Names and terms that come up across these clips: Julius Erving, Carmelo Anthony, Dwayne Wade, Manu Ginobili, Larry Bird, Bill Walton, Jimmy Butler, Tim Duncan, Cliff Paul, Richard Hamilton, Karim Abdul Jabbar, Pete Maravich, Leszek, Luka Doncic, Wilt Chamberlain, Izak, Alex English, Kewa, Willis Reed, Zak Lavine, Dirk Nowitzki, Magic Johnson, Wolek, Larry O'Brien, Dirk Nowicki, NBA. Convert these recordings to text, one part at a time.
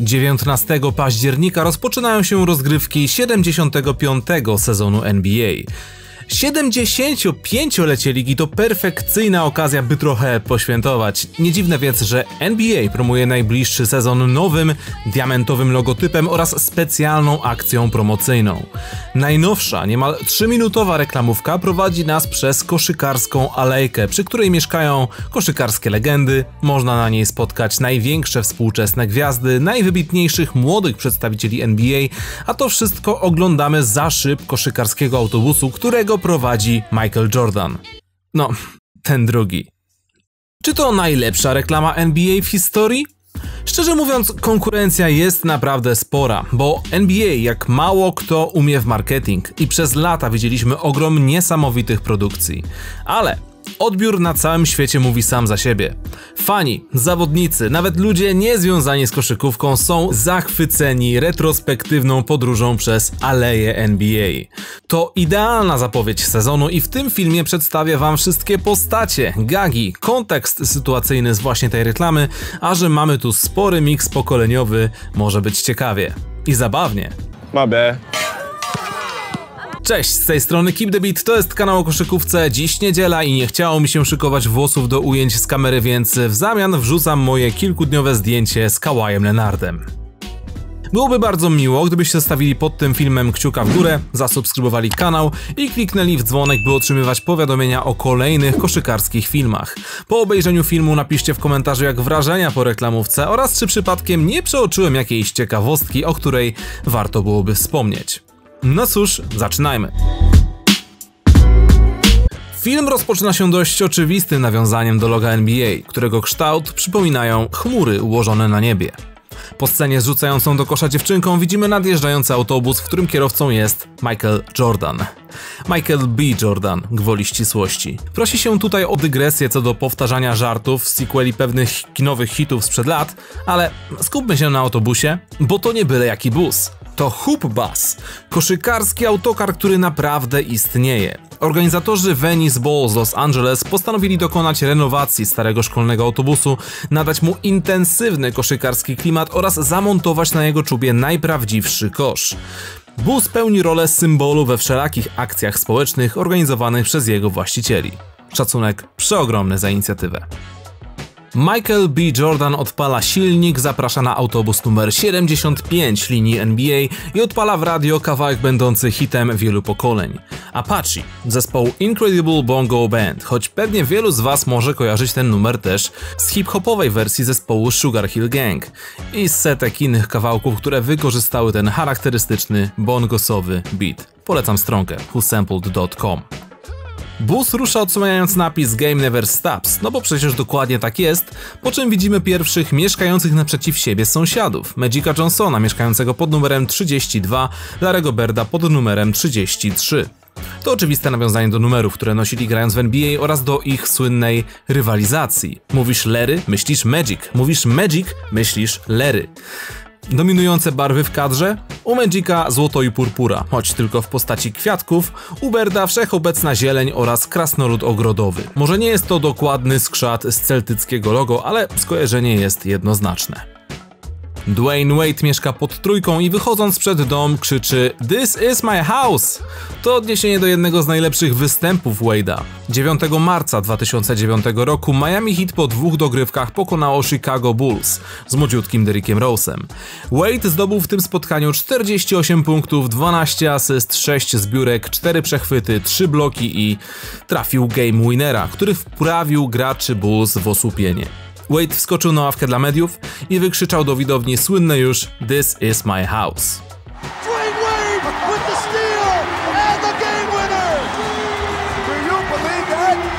19 października rozpoczynają się rozgrywki 75. sezonu NBA. 75-lecie ligi to perfekcyjna okazja, by trochę poświętować. Nie dziwne więc, że NBA promuje najbliższy sezon nowym, diamentowym logotypem oraz specjalną akcją promocyjną. Najnowsza, niemal 3-minutowa reklamówka prowadzi nas przez koszykarską alejkę, przy której mieszkają koszykarskie legendy. Można na niej spotkać największe współczesne gwiazdy, najwybitniejszych młodych przedstawicieli NBA, a to wszystko oglądamy za szyb koszykarskiego autobusu, którego prowadzi Michael Jordan. No, ten drugi. Czy to najlepsza reklama NBA w historii? Szczerze mówiąc, konkurencja jest naprawdę spora, bo NBA jak mało kto umie w marketing i przez lata widzieliśmy ogrom niesamowitych produkcji. Ale odbiór na całym świecie mówi sam za siebie. Fani, zawodnicy, nawet ludzie niezwiązani z koszykówką są zachwyceni retrospektywną podróżą przez aleje NBA. To idealna zapowiedź sezonu i w tym filmie przedstawię wam wszystkie postacie, gagi, kontekst sytuacyjny z właśnie tej reklamy, a że mamy tu spory miks pokoleniowy, może być ciekawie i zabawnie. Cześć, z tej strony Keep the Beat, to jest kanał o koszykówce, dziś niedziela i nie chciało mi się szykować włosów do ujęć z kamery, więc w zamian wrzucam moje kilkudniowe zdjęcie z Kawhiem Leonardem. Byłoby bardzo miło, gdybyście zostawili pod tym filmem kciuka w górę, zasubskrybowali kanał i kliknęli w dzwonek, by otrzymywać powiadomienia o kolejnych koszykarskich filmach. Po obejrzeniu filmu napiszcie w komentarzu, jak wrażenia po reklamówce oraz czy przypadkiem nie przeoczyłem jakiejś ciekawostki, o której warto byłoby wspomnieć. No cóż, zaczynajmy. Film rozpoczyna się dość oczywistym nawiązaniem do loga NBA, którego kształt przypominają chmury ułożone na niebie. Po scenie z rzucającą do kosza dziewczynką widzimy nadjeżdżający autobus, w którym kierowcą jest Michael Jordan. Michael B. Jordan, gwoli ścisłości. Prosi się tutaj o dygresję co do powtarzania żartów z sequeli pewnych kinowych hitów sprzed lat, ale skupmy się na autobusie, bo to nie byle jaki bus. To Hoop Bus, koszykarski autokar, który naprawdę istnieje. Organizatorzy Venice Ball z Los Angeles postanowili dokonać renowacji starego szkolnego autobusu, nadać mu intensywny koszykarski klimat oraz zamontować na jego czubie najprawdziwszy kosz. Bus pełni rolę symbolu we wszelakich akcjach społecznych organizowanych przez jego właścicieli. Szacunek przeogromny za inicjatywę. Michael B. Jordan odpala silnik, zaprasza na autobus numer 75 linii NBA i odpala w radio kawałek będący hitem wielu pokoleń. Apache, zespołu Incredible Bongo Band, choć pewnie wielu z was może kojarzyć ten numer też z hip-hopowej wersji zespołu Sugar Hill Gang i setek innych kawałków, które wykorzystały ten charakterystyczny bongosowy beat. Polecam stronkę whosampled.com. Bus rusza, odsłaniając napis Game Never Stops, no bo przecież dokładnie tak jest, po czym widzimy pierwszych mieszkających naprzeciw siebie sąsiadów. Magica Johnsona mieszkającego pod numerem 32, Larry'ego Birda pod numerem 33. To oczywiste nawiązanie do numerów, które nosili grając w NBA oraz do ich słynnej rywalizacji. Mówisz Larry, myślisz Magic. Mówisz Magic, myślisz Larry. Dominujące barwy w kadrze? U Magica złoto i purpura, choć tylko w postaci kwiatków, u Birda wszechobecna zieleń oraz krasnolud ogrodowy. Może nie jest to dokładny skrzat z celtyckiego logo, ale skojarzenie jest jednoznaczne. Dwayne Wade mieszka pod trójką i wychodząc przed dom krzyczy "This is my house!" To odniesienie do jednego z najlepszych występów Wade'a. 9 marca 2009 roku Miami Heat po dwóch dogrywkach pokonało Chicago Bulls z młodziutkim Derrickiem Rose'em. Wade zdobył w tym spotkaniu 48 punktów, 12 asyst, 6 zbiórek, 4 przechwyty, 3 bloki i trafił game winnera, który wprawił graczy Bulls w osłupienie. Wade wskoczył na ławkę dla mediów i wykrzyczał do widowni słynne już "This is my house".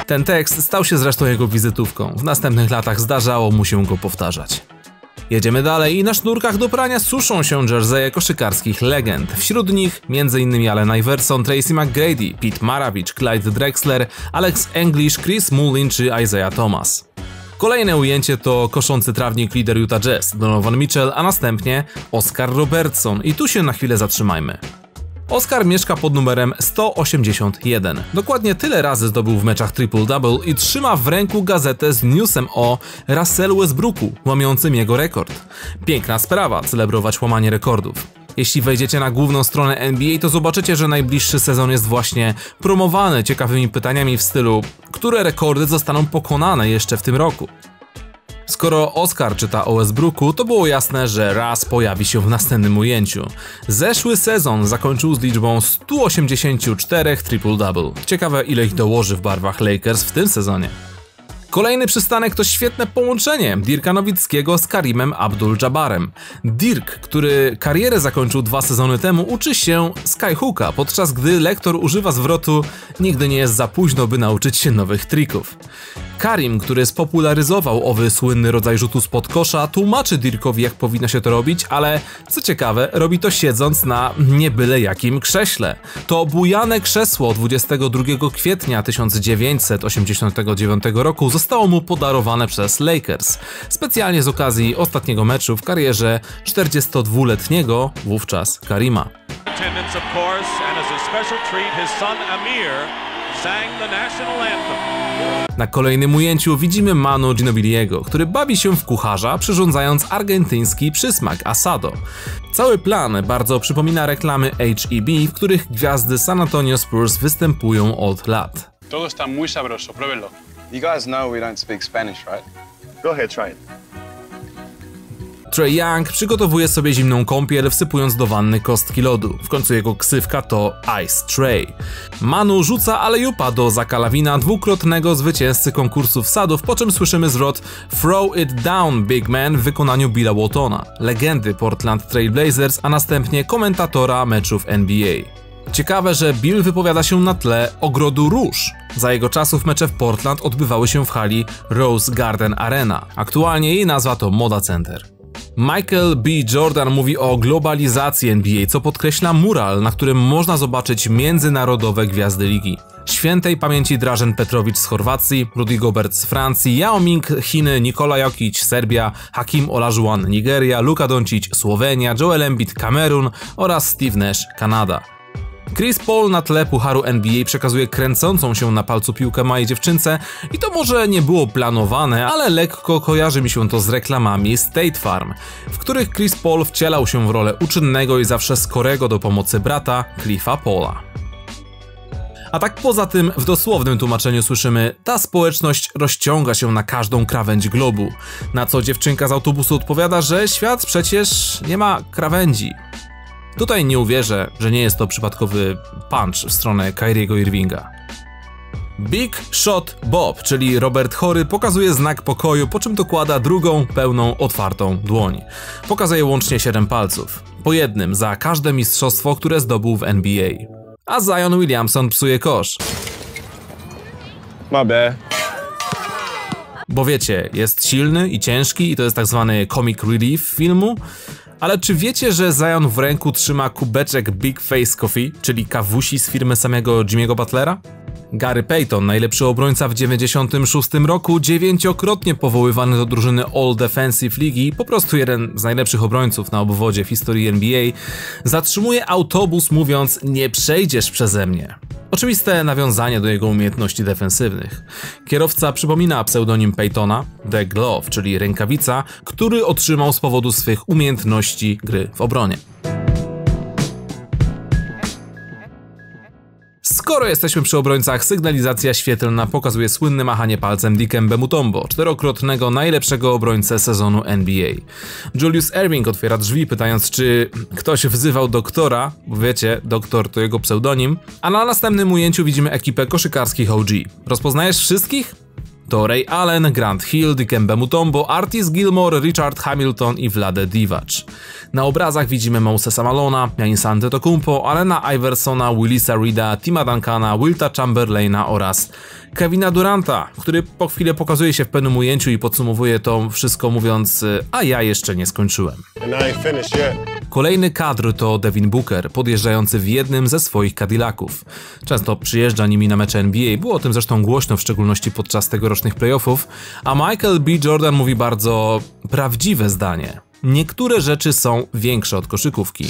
Ten tekst stał się zresztą jego wizytówką. W następnych latach zdarzało mu się go powtarzać. Jedziemy dalej i na sznurkach do prania suszą się jerseje koszykarskich legend. Wśród nich m.in. Allen Iverson, Tracy McGrady, Pete Maravich, Clyde Drexler, Alex English, Chris Mullin czy Isiah Thomas. Kolejne ujęcie to koszący trawnik lider Utah Jazz, Donovan Mitchell, a następnie Oscar Robertson. I tu się na chwilę zatrzymajmy. Oscar mieszka pod numerem 181. Dokładnie tyle razy zdobył w meczach triple-double i trzyma w ręku gazetę z newsem o Russellu Westbrooku, łamiącym jego rekord. Piękna sprawa celebrować łamanie rekordów. Jeśli wejdziecie na główną stronę NBA, to zobaczycie, że najbliższy sezon jest właśnie promowany ciekawymi pytaniami w stylu, które rekordy zostaną pokonane jeszcze w tym roku. Skoro Oscar czyta o Westbrooku, to było jasne, że Russ pojawi się w następnym ujęciu. Zeszły sezon zakończył z liczbą 184 triple-double. Ciekawe, ile ich dołoży w barwach Lakers w tym sezonie. Kolejny przystanek to świetne połączenie Dirka Nowickiego z Karimem Abdul Jabbarem. Dirk, który karierę zakończył 2 sezony temu, uczy się skyhooka, podczas gdy lektor używa zwrotu "nigdy nie jest za późno, by nauczyć się nowych trików". Karim, który spopularyzował owy słynny rodzaj rzutu spod kosza, tłumaczy Dirkowi, jak powinno się to robić, ale co ciekawe, robi to siedząc na nie byle jakim krześle. To bujane krzesło 22 kwietnia 1989 roku zostało mu podarowane przez Lakers, specjalnie z okazji ostatniego meczu w karierze 42-letniego wówczas Karima. Na kolejnym ujęciu widzimy Manu Ginobiliego, który bawi się w kucharza, przyrządzając argentyński przysmak asado. Cały plan bardzo przypomina reklamy H-E-B, w których gwiazdy San Antonio Spurs występują od lat. Todo está muy sabroso, pruébelo. You guys know we don't speak Spanish, right? Go ahead, try it. Trey Young przygotowuje sobie zimną kąpiel, wsypując do wanny kostki lodu. W końcu jego ksywka to Ice Trey. Manu rzuca alejupa do Zaka Lavina, dwukrotnego zwycięzcy konkursu wsadów, po czym słyszymy zwrot "Throw it down, big man" w wykonaniu Billa Waltona, legendy Portland Trail Blazers, a następnie komentatora meczów NBA. Ciekawe, że Bill wypowiada się na tle Ogrodu Róż. Za jego czasów mecze w Portland odbywały się w hali Rose Garden Arena. Aktualnie jej nazwa to Moda Center. Michael B. Jordan mówi o globalizacji NBA, co podkreśla mural, na którym można zobaczyć międzynarodowe gwiazdy ligi. Świętej pamięci Dražen Petrović z Chorwacji, Rudy Gobert z Francji, Yao Ming Chiny, Nikola Jokić Serbia, Hakim Olajuwon Nigeria, Luka Doncic Słowenia, Joel Embiid Kamerun oraz Steve Nash Kanada. Chris Paul na tle pucharu NBA przekazuje kręcącą się na palcu piłkę małej dziewczynce i to może nie było planowane, ale lekko kojarzy mi się to z reklamami State Farm, w których Chris Paul wcielał się w rolę uczynnego i zawsze skorego do pomocy brata Cliffa Paula. A tak poza tym, w dosłownym tłumaczeniu słyszymy: ta społeczność rozciąga się na każdą krawędź globu, na co dziewczynka z autobusu odpowiada, że świat przecież nie ma krawędzi. Tutaj nie uwierzę, że nie jest to przypadkowy punch w stronę Kyriego Irvinga. Big Shot Bob, czyli Robert Horry, pokazuje znak pokoju, po czym dokłada drugą, pełną, otwartą dłoń. Pokazuje łącznie 7 palców. Po jednym za każde mistrzostwo, które zdobył w NBA. A Zion Williamson psuje kosz. Mabe. Bo wiecie, jest silny i ciężki i to jest tak zwany comic relief filmu. Ale czy wiecie, że Zion w ręku trzyma kubeczek Big Face Coffee, czyli kawusi z firmy samego Jimmy'ego Butlera? Gary Payton, najlepszy obrońca w 1996 roku, 9-krotnie powoływany do drużyny All Defensive Ligi, po prostu jeden z najlepszych obrońców na obwodzie w historii NBA, zatrzymuje autobus, mówiąc: nie przejdziesz przeze mnie. Oczywiste nawiązanie do jego umiejętności defensywnych. Kierowca przypomina pseudonim Paytona, The Glove, czyli rękawica, który otrzymał z powodu swych umiejętności gry w obronie. Skoro jesteśmy przy obrońcach, sygnalizacja świetlna pokazuje słynne machanie palcem Dikembe Mutombo, 4-krotnego najlepszego obrońcę sezonu NBA. Julius Erving otwiera drzwi, pytając, czy ktoś wzywał doktora, bo wiecie, doktor to jego pseudonim, a na następnym ujęciu widzimy ekipę koszykarskich OG. Rozpoznajesz wszystkich? To Ray Allen, Grant Hill, Dikembe Mutombo, Artis Gilmore, Richard Hamilton i Vlade Divac. Na obrazach widzimy Mosesa Malona, Giannisa Antetokounmpo, Allena Iversona, Willisa Reeda, Tima Duncana, Wilta Chamberlaina oraz Kevina Duranta, który po chwilę pokazuje się w pewnym ujęciu i podsumowuje to wszystko, mówiąc: a ja jeszcze nie skończyłem. Kolejny kadr to Devin Booker, podjeżdżający w jednym ze swoich Cadillaców. Często przyjeżdża nimi na mecze NBA, było o tym zresztą głośno, w szczególności podczas tegorocznych playoffów, a Michael B. Jordan mówi bardzo prawdziwe zdanie. Niektóre rzeczy są większe od koszykówki.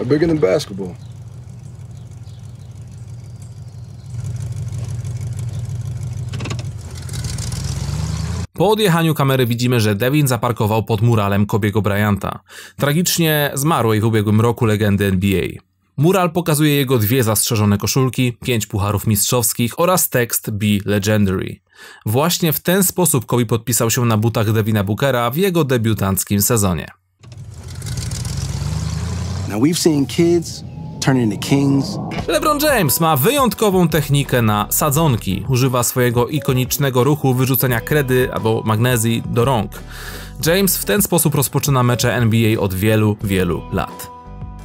are bigger than basketball. Po odjechaniu kamery widzimy, że Devin zaparkował pod muralem Kobiego Bryanta, tragicznie zmarłej w ubiegłym roku legendy NBA. Mural pokazuje jego dwie zastrzeżone koszulki, 5 pucharów mistrzowskich oraz tekst Be Legendary. Właśnie w ten sposób Kobe podpisał się na butach Devina Bookera w jego debiutanckim sezonie. LeBron James ma wyjątkową technikę na sadzonki. Używa swojego ikonicznego ruchu wyrzucenia kredy albo magnezji do rąk. James w ten sposób rozpoczyna mecze NBA od wielu, wielu lat.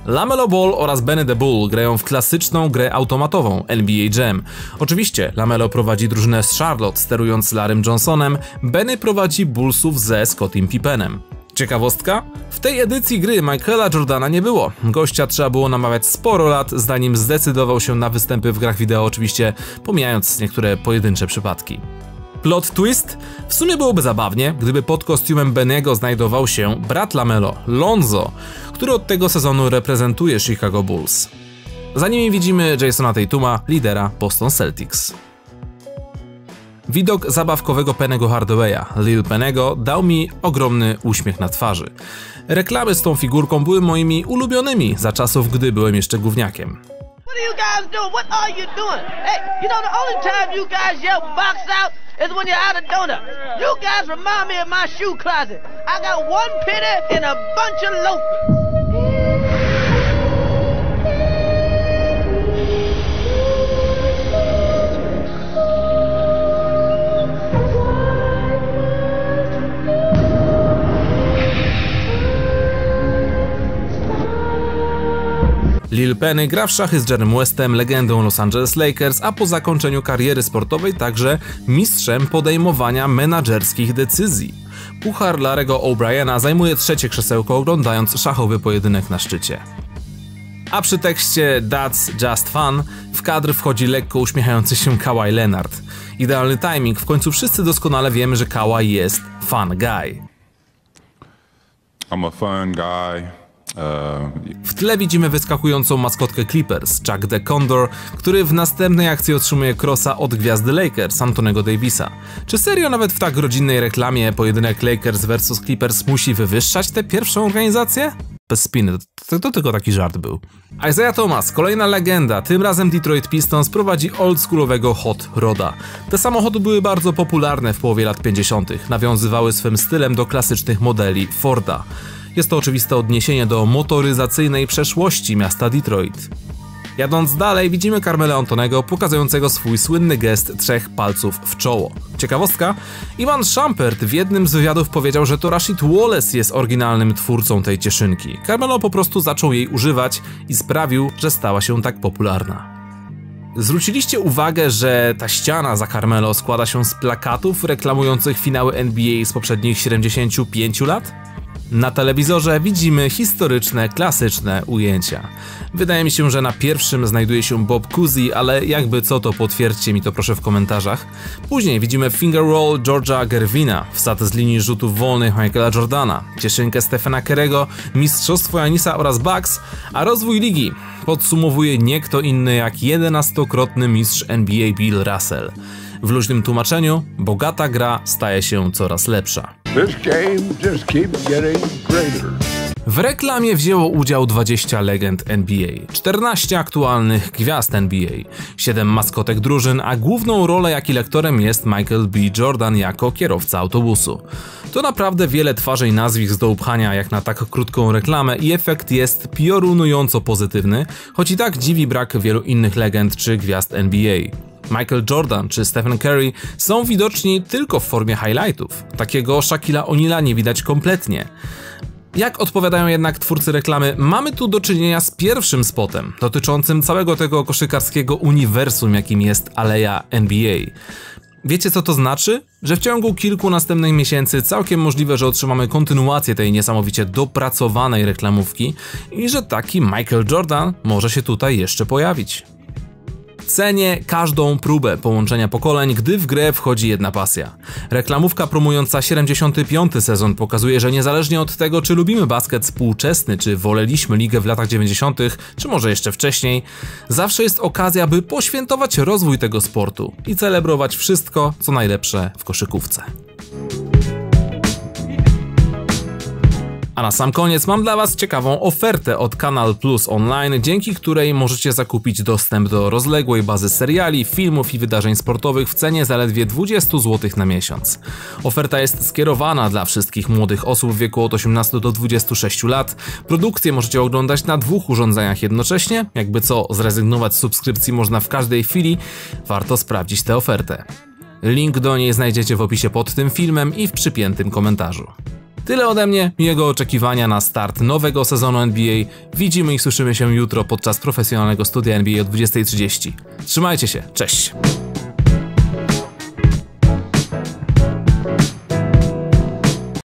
LaMelo Ball oraz Benny the Bull grają w klasyczną grę automatową NBA Jam. Oczywiście LaMelo prowadzi drużynę z Charlotte, sterując Larrym Johnsonem, Benny prowadzi Bullsów ze Scottim Pippenem. Ciekawostka? W tej edycji gry Michaela Jordana nie było. Gościa trzeba było namawiać sporo lat, zanim zdecydował się na występy w grach wideo, oczywiście pomijając niektóre pojedyncze przypadki. Plot twist? W sumie byłoby zabawnie, gdyby pod kostiumem Bennego znajdował się brat LaMelo, Lonzo, który od tego sezonu reprezentuje Chicago Bulls. Za nimi widzimy Jasona Tatuma, lidera Boston Celtics. Widok zabawkowego Penny'ego Hardawaya, Lil Penny'ego, dał mi ogromny uśmiech na twarzy. Reklamy z tą figurką były moimi ulubionymi za czasów, gdy byłem jeszcze gówniakiem. Lil Penny gra w szachy z Jerrym Westem, legendą Los Angeles Lakers, a po zakończeniu kariery sportowej także mistrzem podejmowania menadżerskich decyzji. Puchar Larry'ego O'Briena zajmuje trzecie krzesełko, oglądając szachowy pojedynek na szczycie. A przy tekście That's Just Fun w kadr wchodzi lekko uśmiechający się Kawhi Leonard. Idealny timing, w końcu wszyscy doskonale wiemy, że Kawhi jest fun guy. I'm a fun guy. W tle widzimy wyskakującą maskotkę Clippers, Chuck the Condor, który w następnej akcji otrzymuje crossa od gwiazdy Lakers, Antonego Davisa. Czy serio nawet w tak rodzinnej reklamie pojedynek Lakers vs Clippers musi wywyższać tę pierwszą organizację? Bez spiny, to tylko taki żart był. Isiah Thomas, kolejna legenda, tym razem Detroit Pistons, prowadzi oldschoolowego Hot Roda. Te samochody były bardzo popularne w połowie lat 50. Nawiązywały swym stylem do klasycznych modeli Forda. Jest to oczywiste odniesienie do motoryzacyjnej przeszłości miasta Detroit. Jadąc dalej widzimy Carmelo Antonego pokazującego swój słynny gest 3 palców w czoło. Ciekawostka? Ivan Shumpert w jednym z wywiadów powiedział, że to Rashid Wallace jest oryginalnym twórcą tej cieszynki. Carmelo po prostu zaczął jej używać i sprawił, że stała się tak popularna. Zwróciliście uwagę, że ta ściana za Carmelo składa się z plakatów reklamujących finały NBA z poprzednich 75 lat? Na telewizorze widzimy historyczne, klasyczne ujęcia. Wydaje mi się, że na pierwszym znajduje się Bob Cousy, ale jakby co, to potwierdźcie mi to proszę w komentarzach. Później widzimy finger roll George'a Gervina, wsad z linii rzutów wolnych Michaela Jordana, cieszynkę Stephena Curry'ego, mistrzostwo Janisa oraz Bucks, a rozwój ligi podsumowuje nie kto inny jak 11-krotny mistrz NBA Bill Russell. W luźnym tłumaczeniu, bogata gra staje się coraz lepsza. This game just keeps getting greater. W reklamie wzięło udział 20 legend NBA, 14 aktualnych gwiazd NBA, 7 maskotek drużyn, a główną rolę jak i lektorem jest Michael B. Jordan jako kierowca autobusu. To naprawdę wiele twarzy i nazwisk do upchania jak na tak krótką reklamę i efekt jest piorunująco pozytywny, choć i tak dziwi brak wielu innych legend czy gwiazd NBA. Michael Jordan czy Stephen Curry są widoczni tylko w formie highlightów. Takiego Shaquilla O'Neala nie widać kompletnie. Jak odpowiadają jednak twórcy reklamy, mamy tu do czynienia z pierwszym spotem, dotyczącym całego tego koszykarskiego uniwersum, jakim jest aleja NBA. Wiecie co to znaczy? Że w ciągu kilku następnych miesięcy całkiem możliwe, że otrzymamy kontynuację tej niesamowicie dopracowanej reklamówki i że taki Michael Jordan może się tutaj jeszcze pojawić. Cenię każdą próbę połączenia pokoleń, gdy w grę wchodzi jedna pasja. Reklamówka promująca 75. sezon pokazuje, że niezależnie od tego, czy lubimy basket współczesny, czy woleliśmy ligę w latach 90., czy może jeszcze wcześniej, zawsze jest okazja, by poświętować rozwój tego sportu i celebrować wszystko, co najlepsze w koszykówce. A na sam koniec mam dla Was ciekawą ofertę od Canal Plus Online, dzięki której możecie zakupić dostęp do rozległej bazy seriali, filmów i wydarzeń sportowych w cenie zaledwie 20 zł na miesiąc. Oferta jest skierowana dla wszystkich młodych osób w wieku od 18 do 26 lat. Produkcje możecie oglądać na dwóch urządzeniach jednocześnie. Jakby co, zrezygnować z subskrypcji można w każdej chwili. Warto sprawdzić tę ofertę. Link do niej znajdziecie w opisie pod tym filmem i w przypiętym komentarzu. Tyle ode mnie, miłego oczekiwania na start nowego sezonu NBA. Widzimy i słyszymy się jutro podczas profesjonalnego studia NBA o 20:30. Trzymajcie się, cześć!